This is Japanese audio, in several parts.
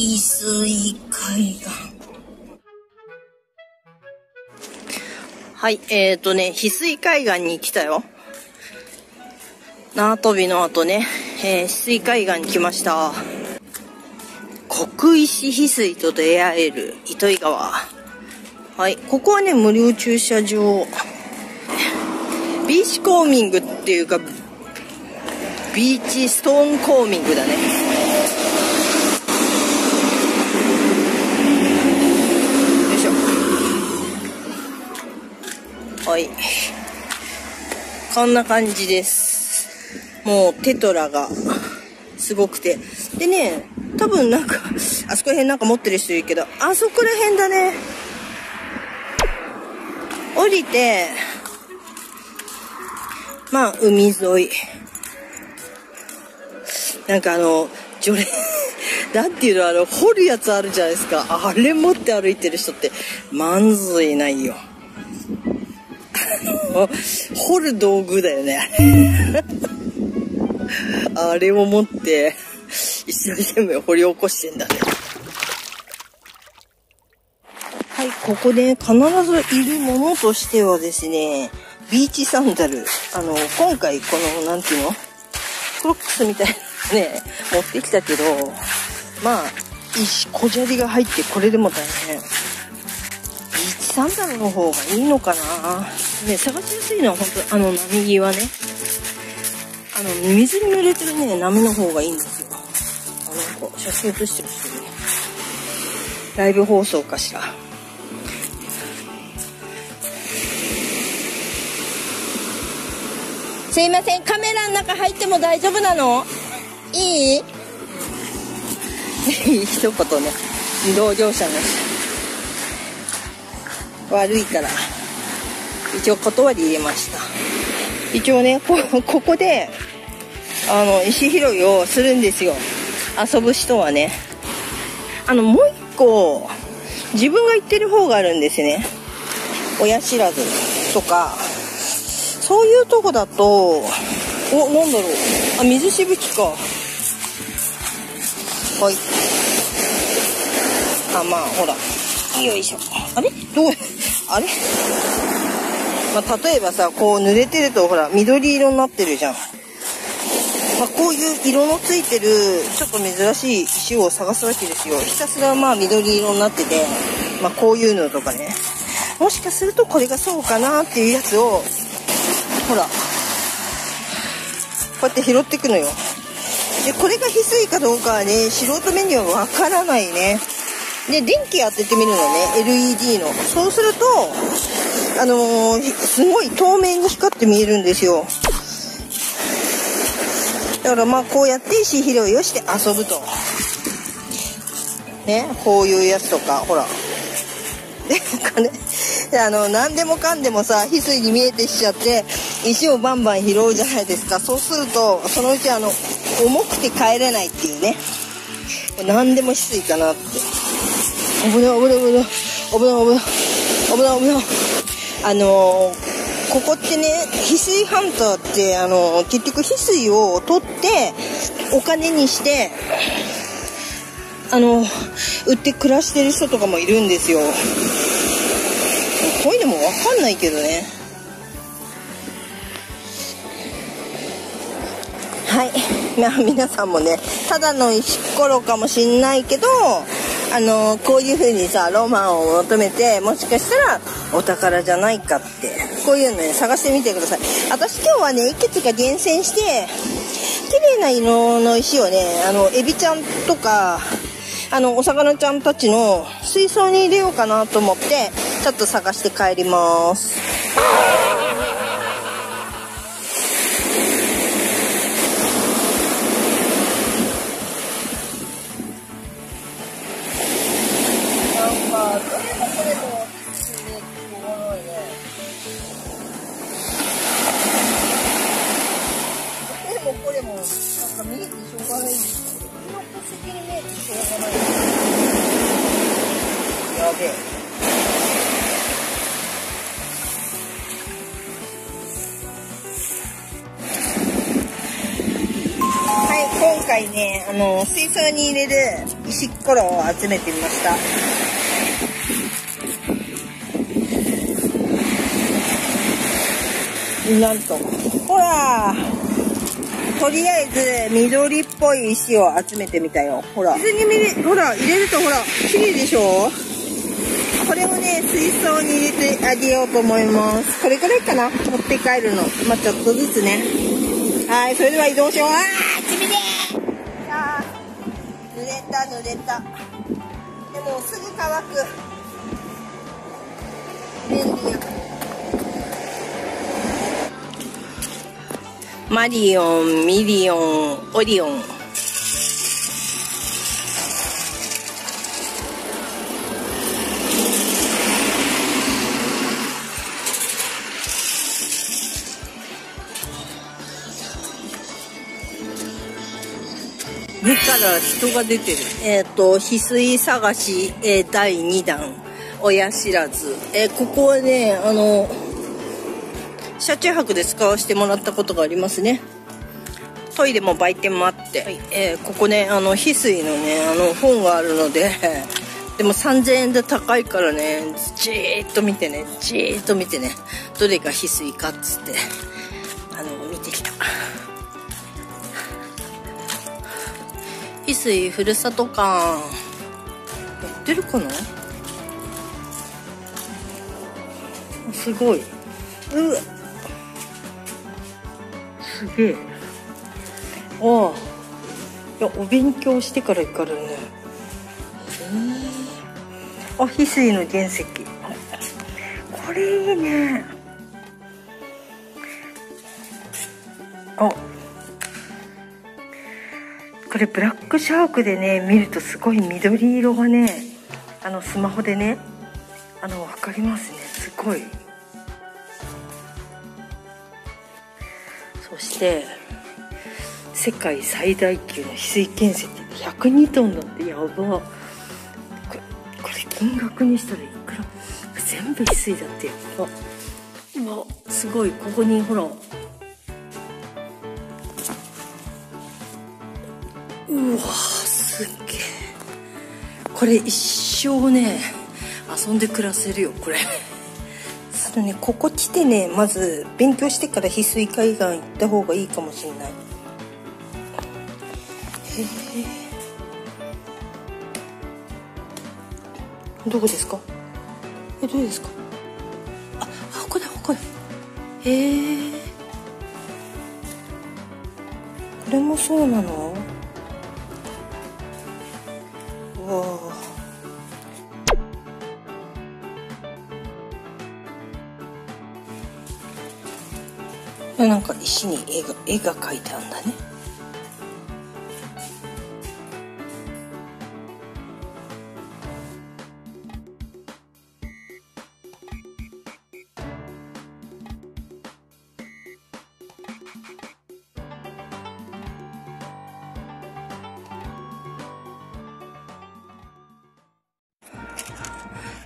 紀伊水海岸。はい、翡翠海岸に来たよ。縄跳びの後ね、翡翠海岸に来ました。黒石翡翠と出会える糸魚川。はい、ここはね、無料駐車場。ビーチコーミングっていうか、ビーチストーンコーミングだね。よいしょ。はい。こんな感じです。もうテトラがすごくて。でね、多分なんか、あそこら辺なんか持ってる人いるけど、あそこら辺だね。降りて、まあ、海沿い。なんか除霊なんていうの、掘るやつあるじゃないですか。あれ持って歩いてる人って、まんずいないよ。掘る道具だよね。あれを持って、一生懸命掘り起こしてんだね。はい、ここで必ずいるものとしてはですね、ビーチサンダル。今回この、なんていうのクロックスみたいなね、持ってきたけど、まあ、小砂利が入ってこれでも大変。ビーチサンダルの方がいいのかなね、探しやすいのは本当波際ね。水に濡れてるね、波の方がいいんですよ。なんか、写真写してる人ね。ライブ放送かしら。すいません、カメラの中入っても大丈夫なの？いい？一言ね、同業者の人悪いから一応断り入れました。一応ね、ここで石拾いをするんですよ、遊ぶ人はね。もう一個自分が行ってる方があるんですね。親知らずとかそういうとこだと、なんだろう、あ、水しぶきか。はい。あ、まあ、ほら。よいしょ。あれどこあれ、まあ、例えばさ、こう濡れてると、ほら、緑色になってるじゃん。まあ、こういう色のついてる、ちょっと珍しい石を探すわけですよ。ひたすら、まあ、緑色になってて、まあ、こういうのとかね。もしかすると、これがそうかなっていうやつを、ほらこうやって拾っていくのよ。でこれが翡翠かどうかはね、素人目にはわからないね。で電気当ててみるのね、 LED の。そうするとすごい透明に光って見えるんですよ。だからまあこうやって石拾いをして遊ぶとね、こういうやつとかほら。でなんかね、何でもかんでもさ、翡翠に見えてきちゃって石をバンバン拾うじゃないですか。そうするとそのうち重くて帰れないっていうね。何でも翡翠かなって。危ない危ない危ない危ない危ない危ない危ない。ここってね、翡翠ハンターって結局翡翠を取ってお金にして売って暮らしてる人とかもいるんですよ。こういうのもわかんないけどね。はい、まあ、皆さんもね、ただの石ころかもしんないけどこういう風にさ、ロマンを求めて、もしかしたらお宝じゃないかって、こういうのね、探してみてください。私今日はね、いくつか厳選して綺麗な色の石をね、エビちゃんとかお魚ちゃんたちの水槽に入れようかなと思ってちょっと探して帰ります。今回ね、水槽に入れる石っころを集めてみました。なんとほら、とりあえず緑っぽい石を集めてみたよ。ほら水にほら入れるとほら綺麗でしょ。これをね、水槽に入れてあげようと思います。これくらいかな、持って帰るの。まあ、ちょっとずつね。はい、それでは移動しよう。あー、ちびでー。あー、濡れた濡れた。でもすぐ乾く、便利や。マリオン、ミリオン、オリオン。目から人が出てる。翡翠探し、第2弾親知らず。ここはね、車中泊で使わせてもらったことがありますね。トイレも売店もあって、はい、ここね、翡翠のね、本があるのででも3000円で高いからね、じーっと見てね、じーっと見てね、どれが翡翠かっつって見てきた。翡翠ふるさと館やってるかな。すごい、うわすげえ。ああ、いや、お勉強してから行かれるね。あ、翡翠の原石、これいいね。あ、これブラックシャークでね、見るとすごい緑色がね、スマホでね、わかりますね、すごい。そして世界最大級の翡翠原石って102トンだって、やば。これ金額にしたらいくら、全部翡翠だって、やば。うわ、すごい。ここにほら、うわすっげえ。これ一生ね、遊んで暮らせるよこれ。あとね、ここ来てね、まず勉強してから翡翠海岸行った方がいいかもしれない。へえ、どこですか。どうですか。あ、ここだ、ここだ。へえ、これもそうなの。なんか石に絵が描いてあるんだね。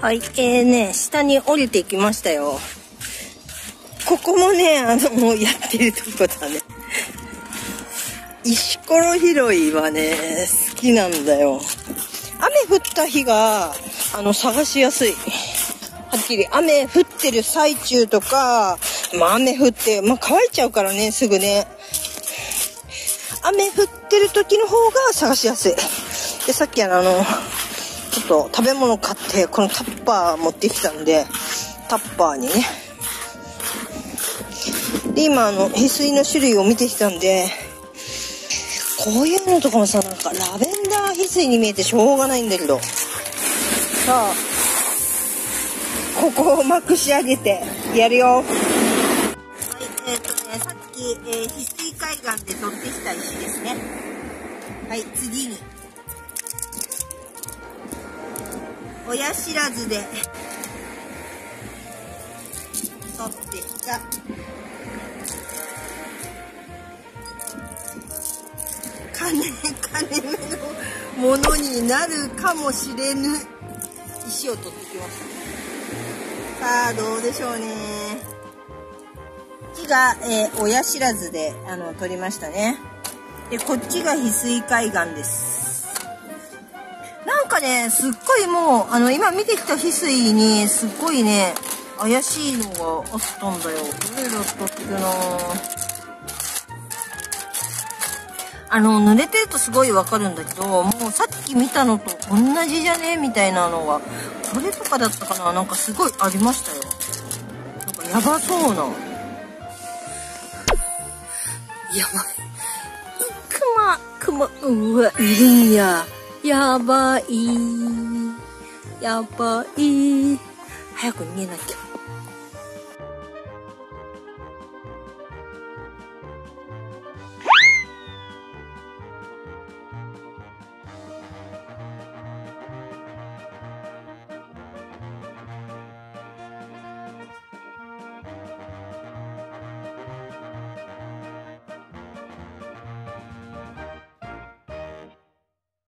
はい、ね、下に降りてきましたよ。ここもね、もうやってるとこだね。石ころ拾いはね、好きなんだよ。雨降った日が、探しやすい。はっきり、雨降ってる最中とか、まあ雨降って、まあ乾いちゃうからね、すぐね。雨降ってる時の方が探しやすい。で、さっきちょっと食べ物買って、このタッパー持ってきたんで、タッパーにね。で、今翡翠の種類を見てきたんで、こういうのとかもさ、なんかラベンダー翡翠に見えてしょうがないんだけどさ。あ、ここをうまく仕上げてやるよ。はい、ね、さっき、翡翠海岸で取ってきた石ですね。はい、次に親知らずで取ってきた金目のものになるかもしれぬ石を取ってきました。さあ、どうでしょうね。木が、親知らずで取りましたね。で、こっちが翡翠海岸です。なんかね、すっごいもう、今見てきた翡翠に、すっごいね、怪しいのがあったんだよ。どれだったっけなぁ。濡れてるとすごいわかるんだけど、もうさっき見たのと同じじゃねみたいなのが、これとかだったかな、なんかすごいありましたよ。なんかやばそうな。やばい。うわ、いるんや。やばい。やばい。早く逃げなきゃ。